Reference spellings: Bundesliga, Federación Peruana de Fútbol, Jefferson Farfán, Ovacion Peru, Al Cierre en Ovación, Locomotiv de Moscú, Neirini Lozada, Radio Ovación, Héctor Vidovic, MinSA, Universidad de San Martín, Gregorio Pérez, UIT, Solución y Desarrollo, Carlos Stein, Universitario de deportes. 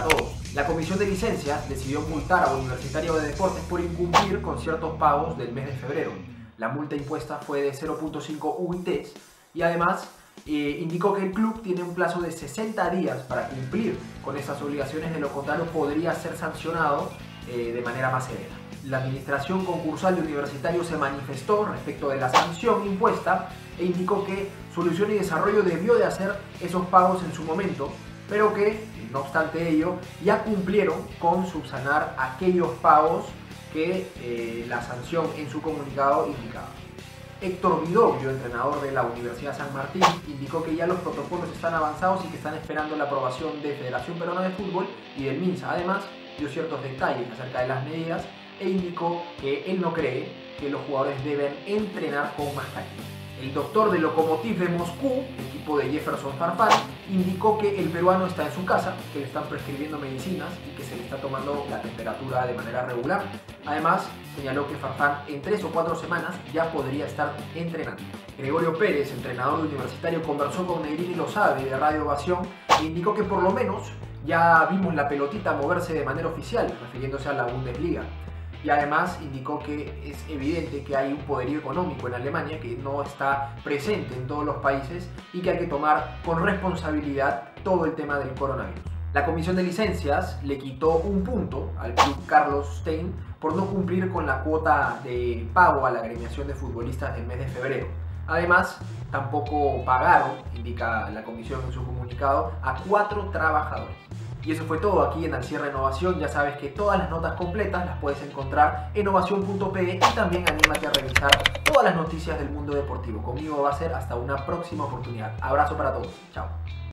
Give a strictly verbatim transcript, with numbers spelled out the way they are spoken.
para todos. La Comisión de Licencias decidió multar a Universitario de Deportes por incumplir con ciertos pagos del mes de febrero. La multa impuesta fue de cero punto cinco U I Tes y además eh, indicó que el club tiene un plazo de sesenta días para cumplir con esas obligaciones, de lo contrario podría ser sancionado eh, de manera más severa. La administración concursal de Universitario se manifestó respecto de la sanción impuesta e indicó que Solución y Desarrollo debió de hacer esos pagos en su momento, pero que, no obstante ello, ya cumplieron con subsanar aquellos pagos que eh, la sanción en su comunicado indicaba. Héctor Vidovic, entrenador de la Universidad de San Martín, indicó que ya los protocolos están avanzados y que están esperando la aprobación de Federación Peruana de Fútbol y del MinSA. Además, dio ciertos detalles acerca de las medidas e indicó que él no cree que los jugadores deben entrenar con mascarilla. El doctor de Locomotiv de Moscú, equipo de Jefferson Farfán, indicó que el peruano está en su casa, que le están prescribiendo medicinas y que se le está tomando la temperatura de manera regular. Además, señaló que Farfán en tres o cuatro semanas ya podría estar entrenando. Gregorio Pérez, entrenador de Universitario, conversó con Neirini Lozada de Radio Ovación e indicó que por lo menos ya vimos la pelotita moverse de manera oficial, refiriéndose a la Bundesliga. Y además indicó que es evidente que hay un poderío económico en Alemania que no está presente en todos los países y que hay que tomar con responsabilidad todo el tema del coronavirus. La Comisión de Licencias le quitó un punto al club Carlos Stein por no cumplir con la cuota de pago a la agremiación de futbolistas del mes de febrero. Además, tampoco pagaron, indica la comisión en su comunicado, a cuatro trabajadores. Y eso fue todo aquí en Al Cierre en Ovación. Ya sabes que todas las notas completas las puedes encontrar en ovación punto pe y también anímate a revisar todas las noticias del mundo deportivo. Conmigo va a ser hasta una próxima oportunidad. Abrazo para todos. Chao.